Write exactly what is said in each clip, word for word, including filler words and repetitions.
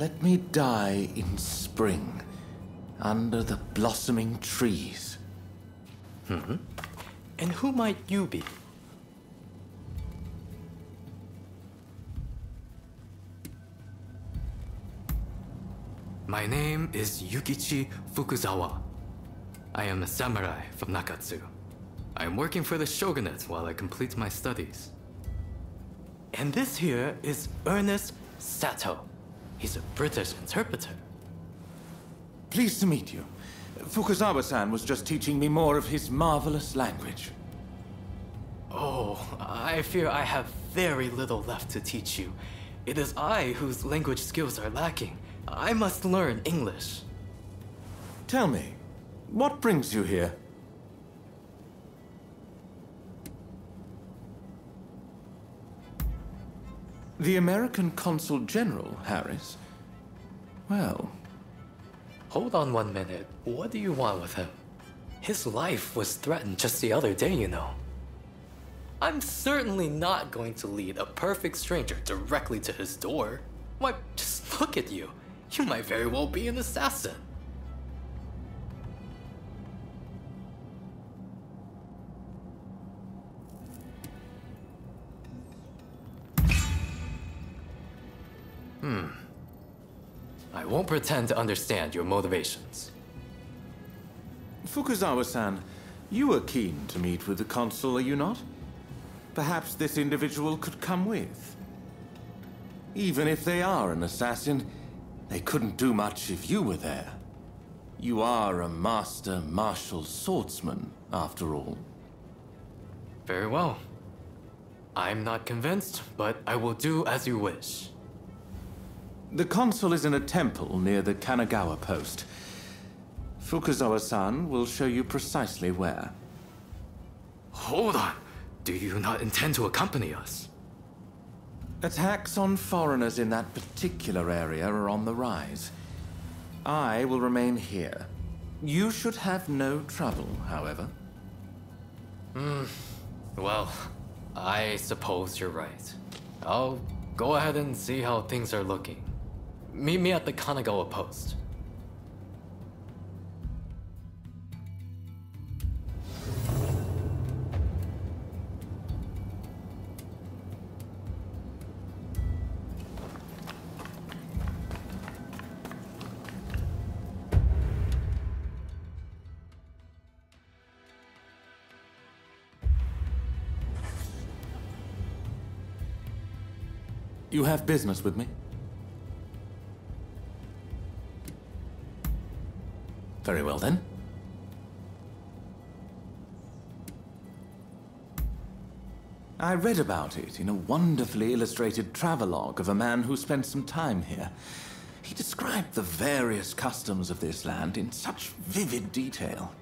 Let me die in spring, under the blossoming trees. Mm-hmm. And who might you be? My name is Yukichi Fukuzawa. I am a samurai from Nakatsu. I am working for the shogunate while I complete my studies. And this here is Ernest Sato. He's a British interpreter. Pleased to meet you. Fukuzawa-san was just teaching me more of his marvelous language. Oh, I fear I have very little left to teach you. It is I whose language skills are lacking. I must learn English. Tell me, what brings you here? The American Consul General, Harris. Well... Hold on one minute. What do you want with him? His life was threatened just the other day, you know. I'm certainly not going to lead a perfect stranger directly to his door. Why, just look at you. You might very well be an assassin. Hmm. I won't pretend to understand your motivations. Fukuzawa-san, you were keen to meet with the consul, are you not? Perhaps this individual could come with. Even if they are an assassin, they couldn't do much if you were there. You are a master martial swordsman, after all. Very well. I'm not convinced, but I will do as you wish. The consul is in a temple near the Kanagawa Post. Fukuzawa-san will show you precisely where. Hold on! Do you not intend to accompany us? Attacks on foreigners in that particular area are on the rise. I will remain here. You should have no trouble, however. Hmm. Well, I suppose you're right. I'll go ahead and see how things are looking. Meet me at the Kanagawa Post. You have business with me? Very well then. I read about it in a wonderfully illustrated travelogue of a man who spent some time here. He described the various customs of this land in such vivid detail.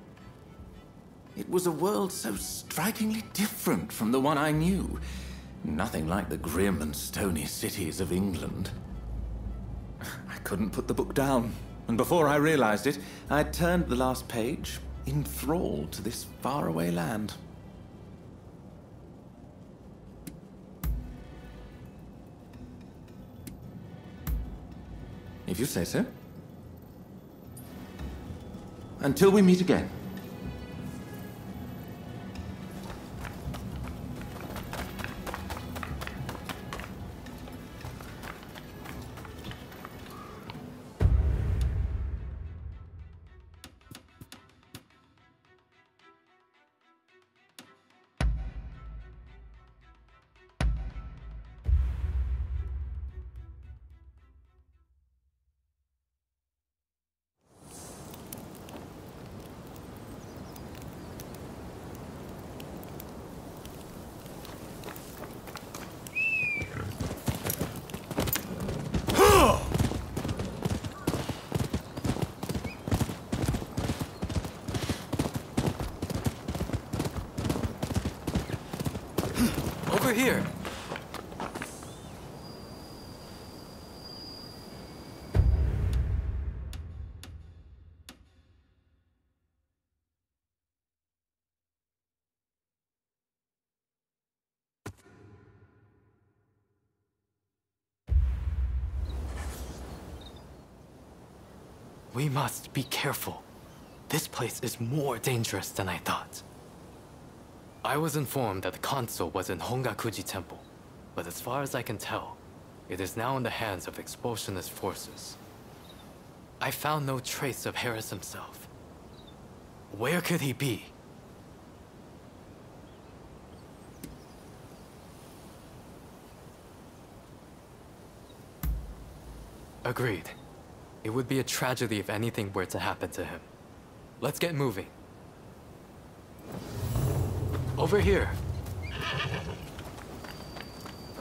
It was a world so strikingly different from the one I knew. Nothing like the grim and stony cities of England. I couldn't put the book down, and before I realized it, I turned the last page, enthralled to this faraway land. If you say so. Until we meet again. Here. We must be careful. This place is more dangerous than I thought. I was informed that the console was in Hongakuji Temple, but as far as I can tell, it is now in the hands of expulsionist forces. I found no trace of Harris himself. Where could he be? Agreed. It would be a tragedy if anything were to happen to him. Let's get moving. Over here!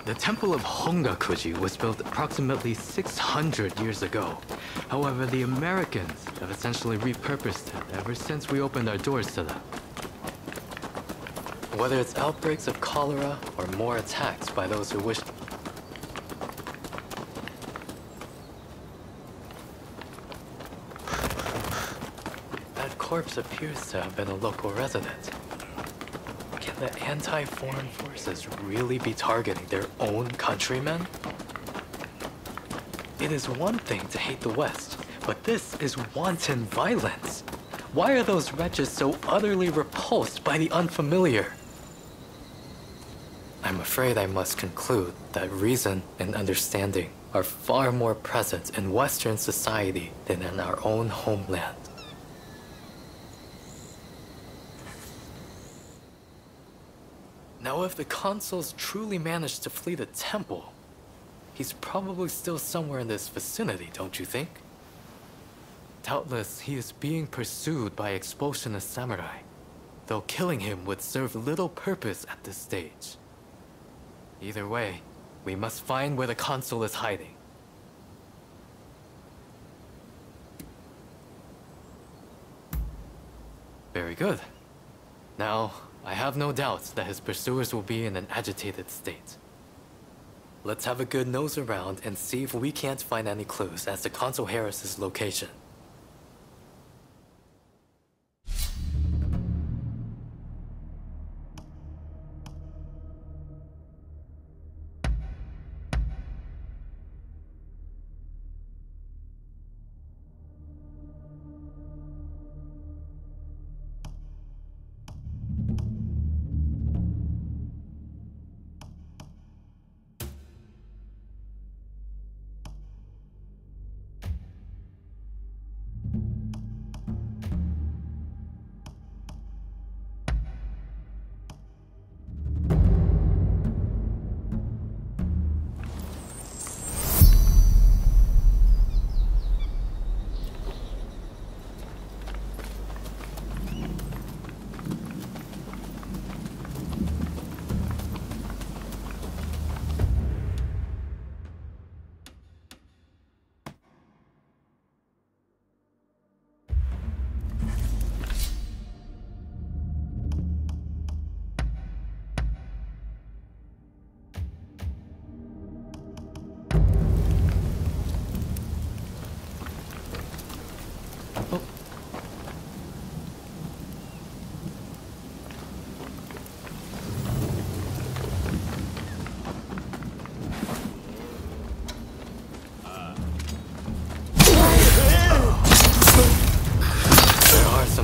The temple of Hongakuji was built approximately six hundred years ago. However, the Americans have essentially repurposed it ever since we opened our doors to them. Whether it's outbreaks of cholera or more attacks by those who wish... That corpse appears to have been a local resident. The anti-foreign forces really be targeting their own countrymen? It is one thing to hate the West, but this is wanton violence. Why are those wretches so utterly repulsed by the unfamiliar? I'm afraid I must conclude that reason and understanding are far more present in Western society than in our own homeland. Now, if the consuls truly managed to flee the temple, he's probably still somewhere in this vicinity, don't you think? Doubtless, he is being pursued by expulsionist samurai, though killing him would serve little purpose at this stage. Either way, we must find where the consul is hiding. Very good. Now, I have no doubt that his pursuers will be in an agitated state. Let's have a good nose around and see if we can't find any clues as to Consul Harris's location.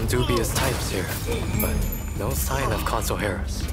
Dubious types here, but no sign of Consul Harris.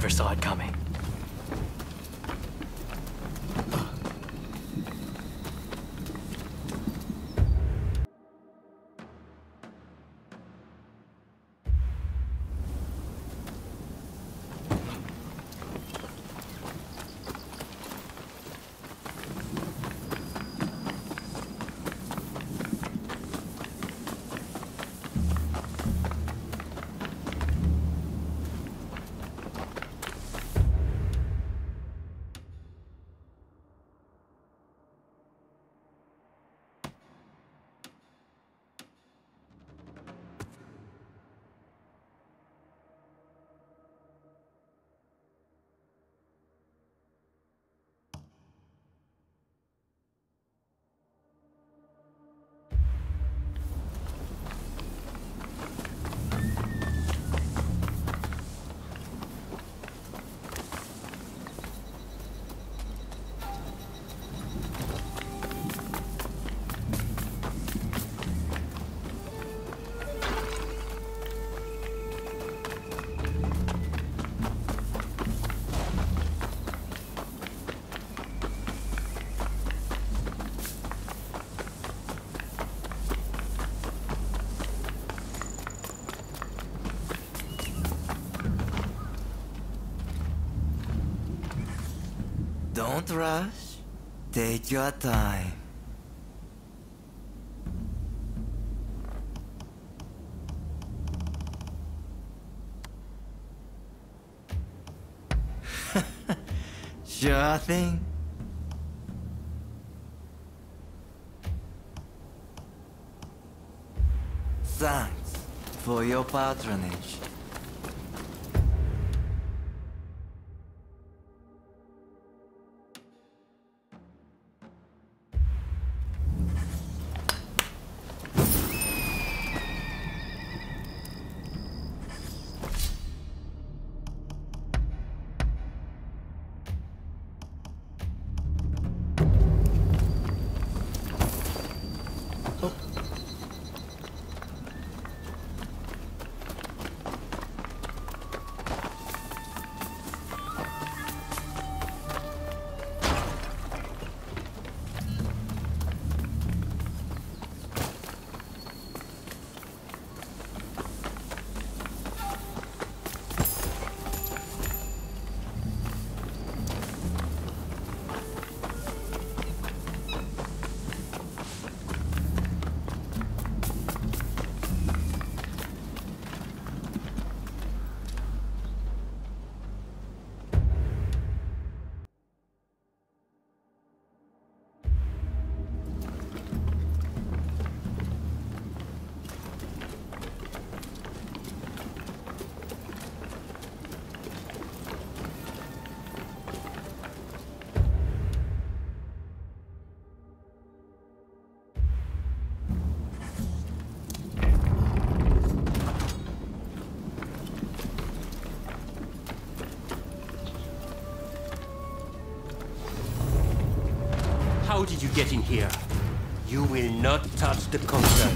never saw it coming. Don't rush. Take your time. Sure thing. Thanks for your patronage. How did you get in here? You will not touch the concert.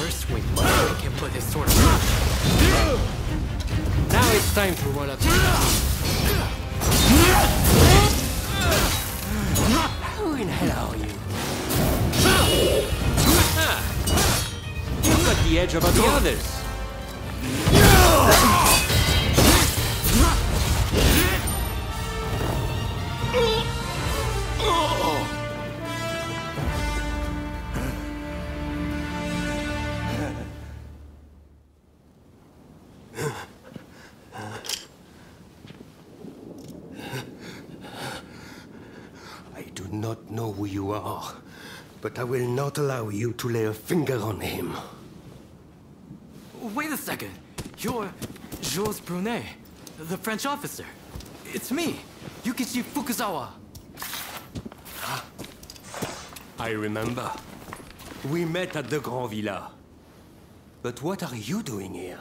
First swing, I can put his sword away. Now it's time for one up. Who in hell are you? You've got the edge over the others. But I will not allow you to lay a finger on him. Wait a second. You're Jules Brunet, the French officer. It's me, Yukichi Fukuzawa. Huh? I remember. We met at the Grand Villa. But what are you doing here?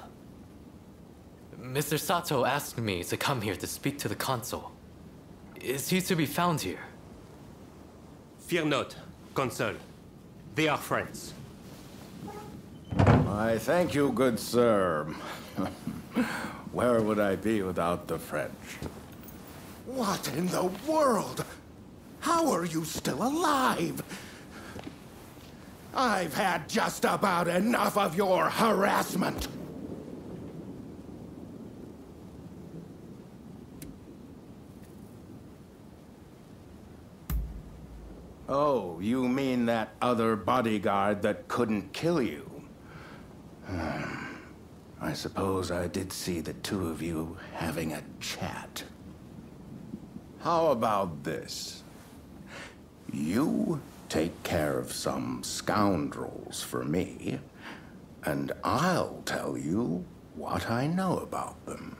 Mister Sato asked me to come here to speak to the consul. Is he to be found here? Fear not, Consul. They are friends. I thank you, good sir. Where would I be without the French? What in the world? How are you still alive? I've had just about enough of your harassment. Oh, you mean that other bodyguard that couldn't kill you? I suppose I did see the two of you having a chat. How about this? You take care of some scoundrels for me, and I'll tell you what I know about them.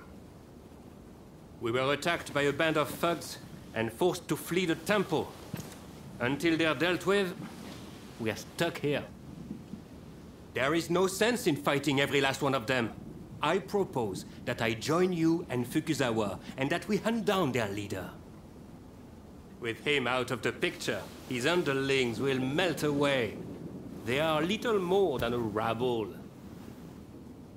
We were attacked by a band of thugs and forced to flee the temple. Until they're dealt with, we are stuck here. There is no sense in fighting every last one of them. I propose that I join you and Fukuzawa, and that we hunt down their leader. With him out of the picture, his underlings will melt away. They are little more than a rabble.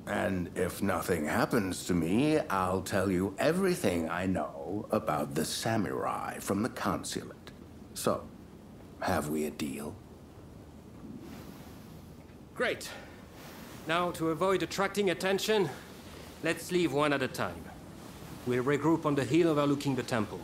And if nothing happens to me, I'll tell you everything I know about the samurai from the consulate. So, have we a deal? Great. Now, to avoid attracting attention, let's leave one at a time. We'll regroup on the hill overlooking the temple.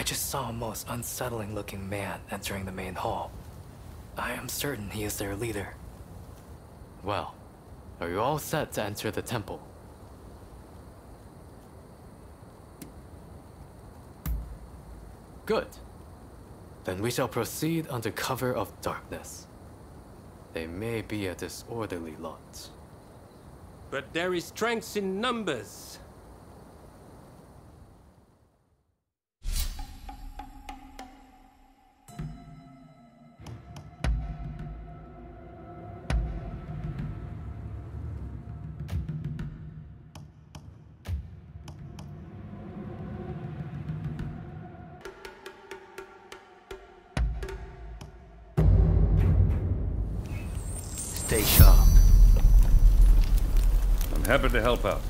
I just saw a most unsettling-looking man entering the main hall. I am certain he is their leader. Well, are you all set to enter the temple? Good. Then we shall proceed under cover of darkness. They may be a disorderly lot. But there is strength in numbers. Stay sharp. I'm happy to help out.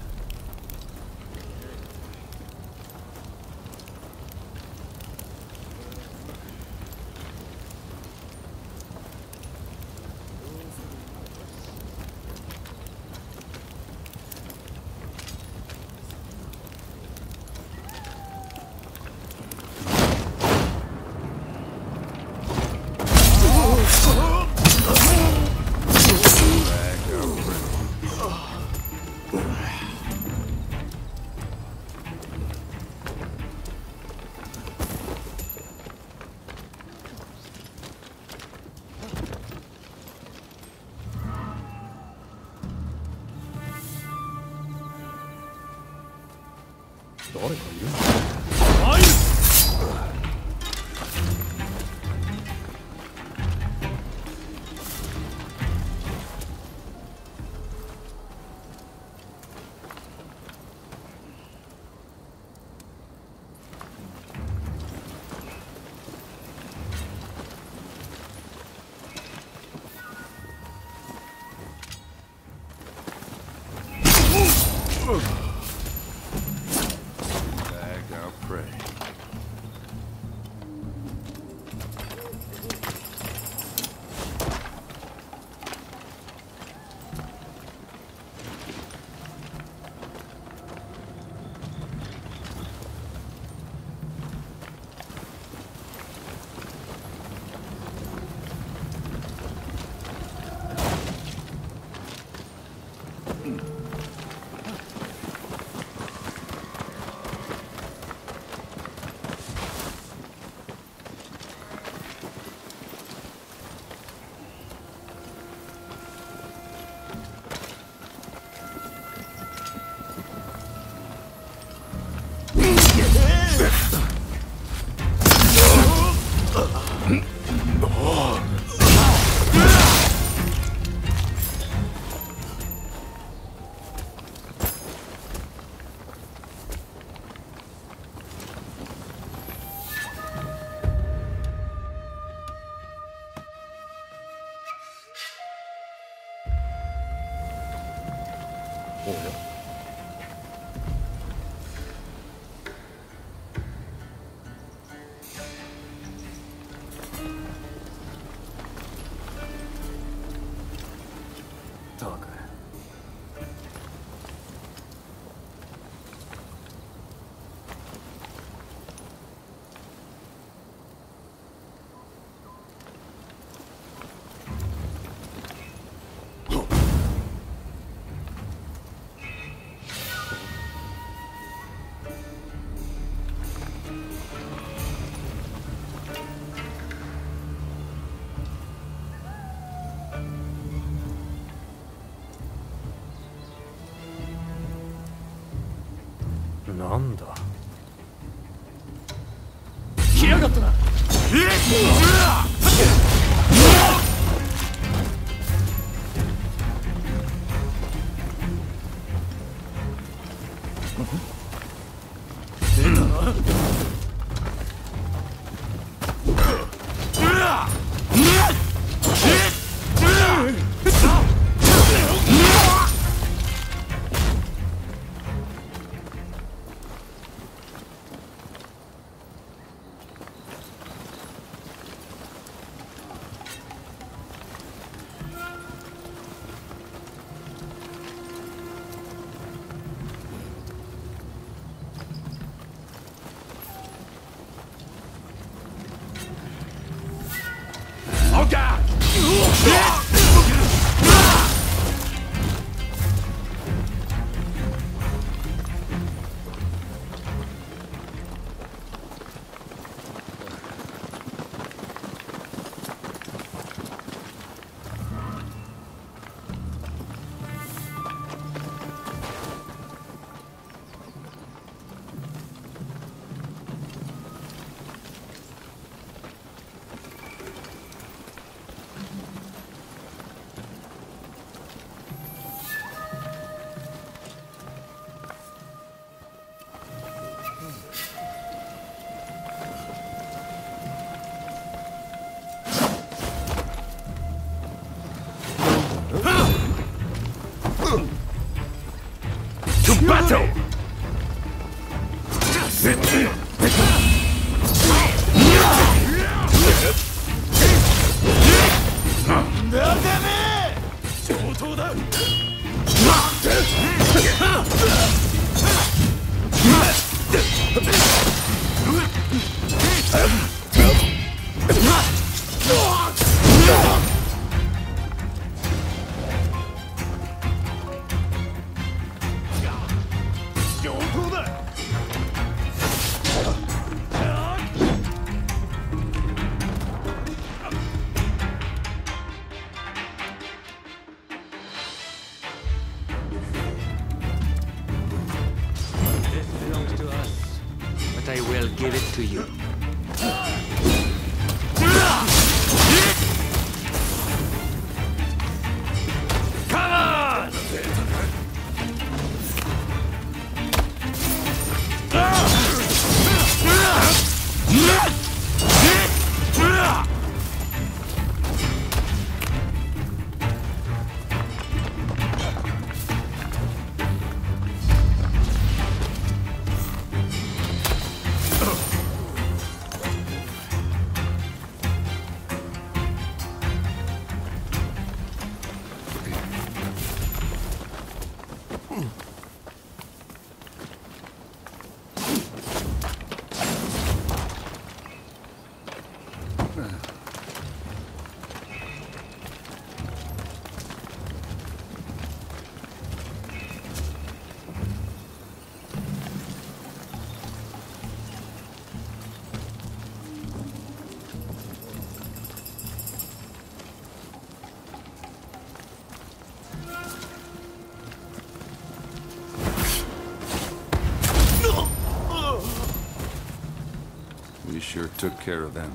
Took care of them.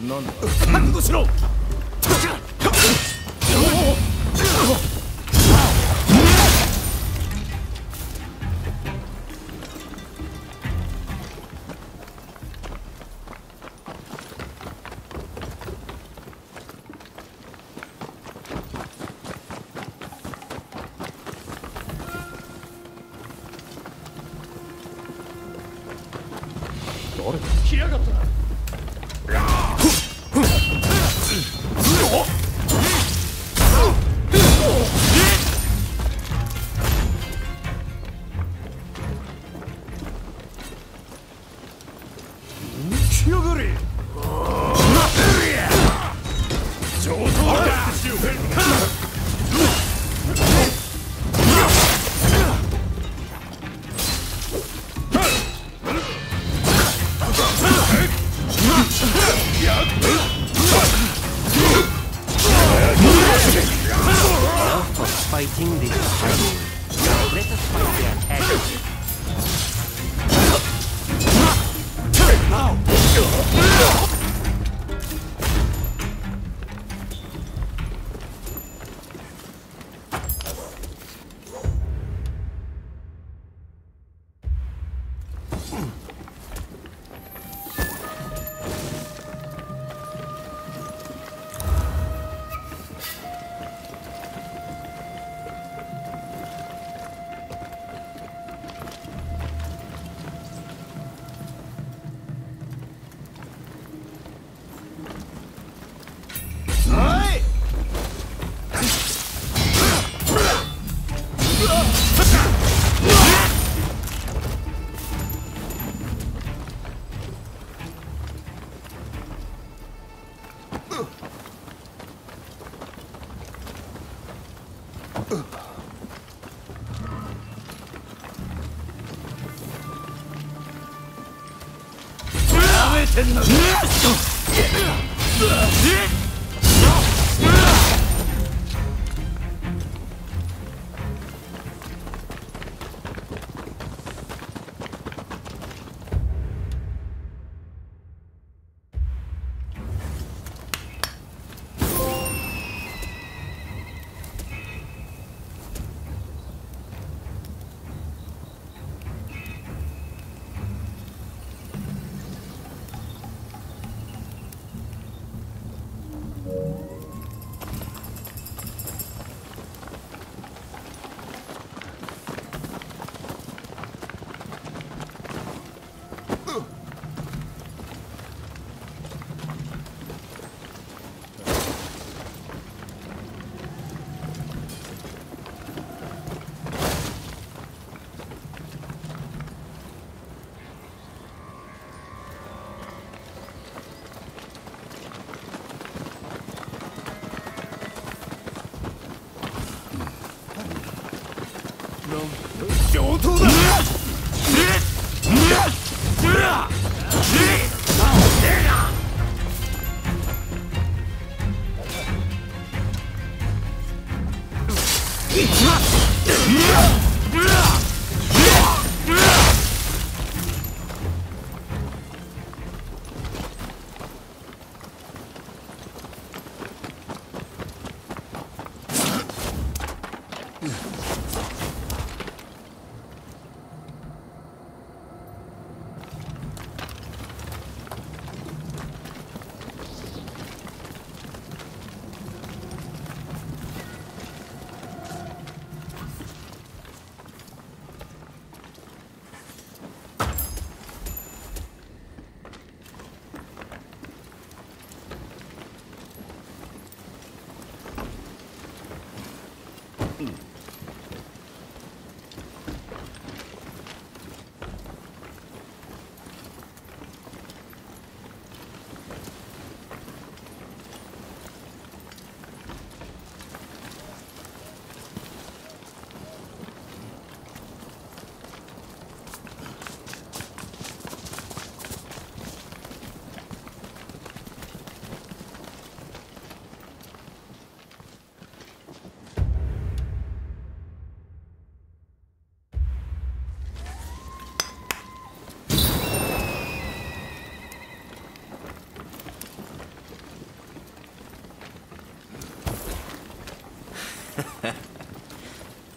None.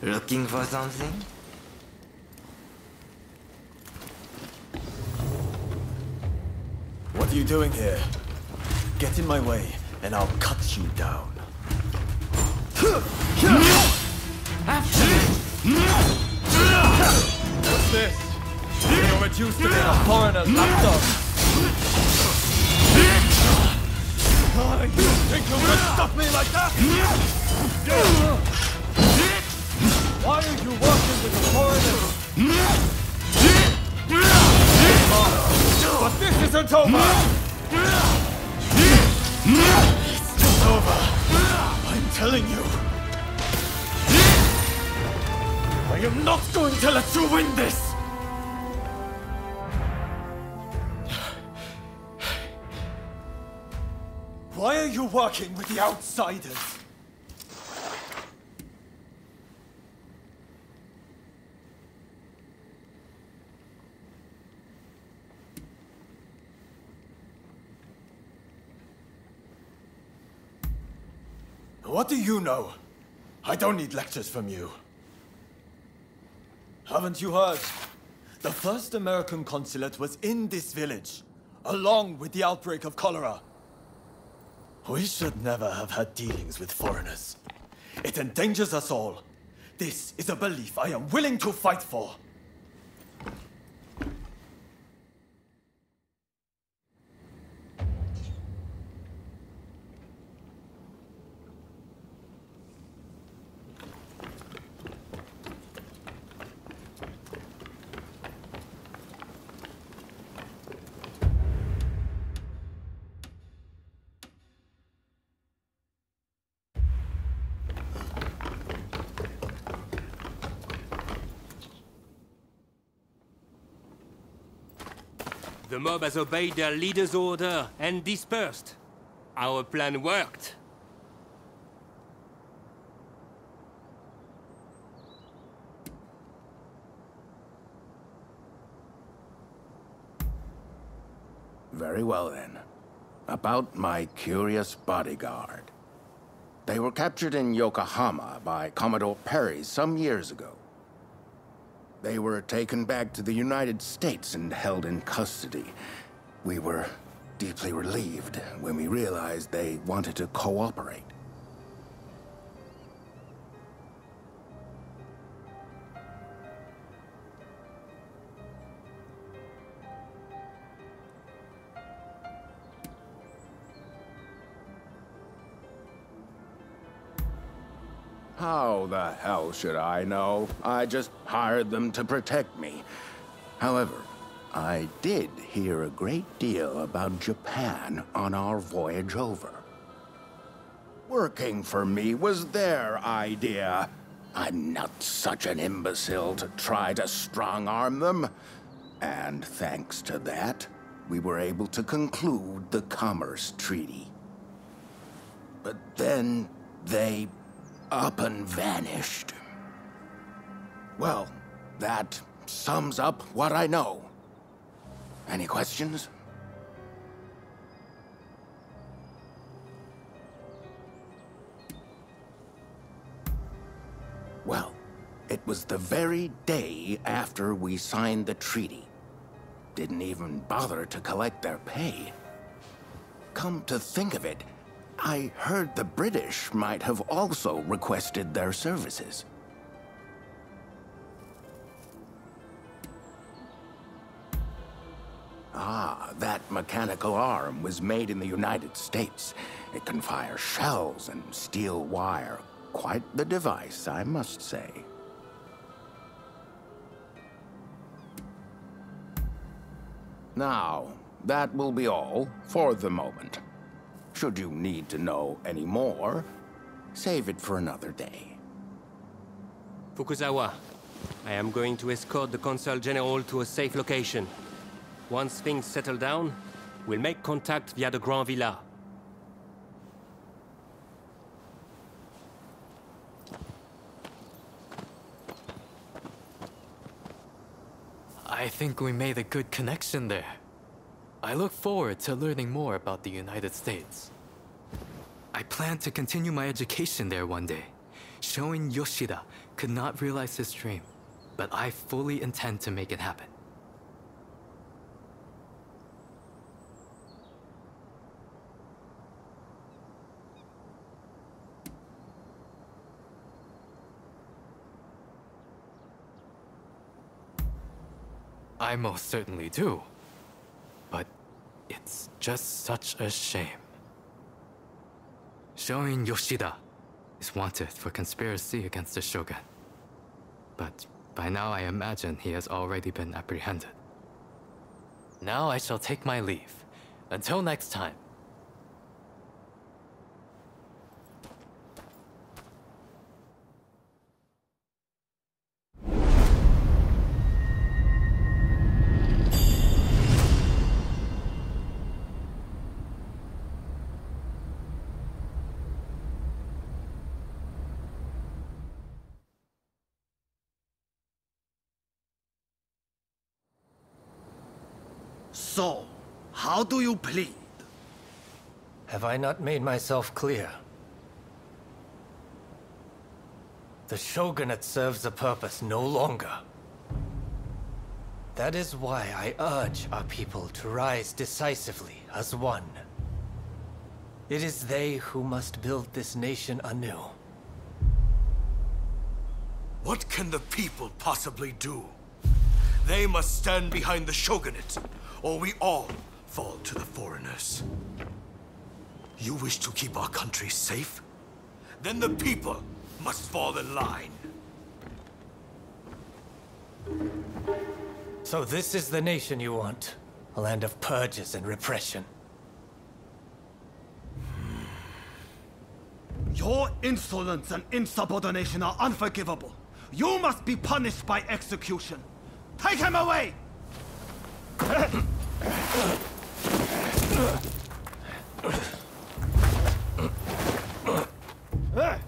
Looking for something? What are you doing here? Get in my way, and I'll cut you down. What's this? You're reduced to being a foreigner's lapdog. Oh, you think you would stop me like that? You! Why are you working with the foreigners? But this isn't over! It's not over! I'm telling you! I am not going to let you win this! Why are you working with the outsiders? What do you know? I don't need lectures from you. Haven't you heard? The first American consulate was in this village, along with the outbreak of cholera. We should never have had dealings with foreigners. It endangers us all. This is a belief I am willing to fight for. The mob has obeyed their leader's order and dispersed. Our plan worked. Very well then. About my curious bodyguard. They were captured in Yokohama by Commodore Perry some years ago. They were taken back to the United States and held in custody. We were deeply relieved when we realized they wanted to cooperate. How the hell should I know? I just hired them to protect me. However, I did hear a great deal about Japan on our voyage over. Working for me was their idea. I'm not such an imbecile to try to strong-arm them. And thanks to that, we were able to conclude the Commerce Treaty. But then they up and vanished. Well, that sums up what I know. Any questions? Well, it was the very day after we signed the treaty. Didn't even bother to collect their pay. Come to think of it, I heard the British might have also requested their services. Ah, that mechanical arm was made in the United States. It can fire shells and steel wire. Quite the device, I must say. Now, that will be all for the moment. Should you need to know any more, save it for another day. Fukuzawa, I am going to escort the Consul General to a safe location. Once things settle down, we'll make contact via the Grand Villa. I think we made a good connection there. I look forward to learning more about the United States. I plan to continue my education there one day. Shoin Yoshida could not realize his dream, but I fully intend to make it happen. I most certainly do. But it's just such a shame. Shoin Yoshida is wanted for conspiracy against the Shogun. But by now I imagine he has already been apprehended. Now I shall take my leave. Until next time. So, how do you plead? Have I not made myself clear? The shogunate serves a purpose no longer. That is why I urge our people to rise decisively as one. It is they who must build this nation anew. What can the people possibly do? They must stand behind the shogunate, or we all fall to the foreigners. You wish to keep our country safe? Then the people must fall in line. So this is the nation you want. A land of purges and repression. Your insolence and insubordination are unforgivable. You must be punished by execution. Take him away! Ah!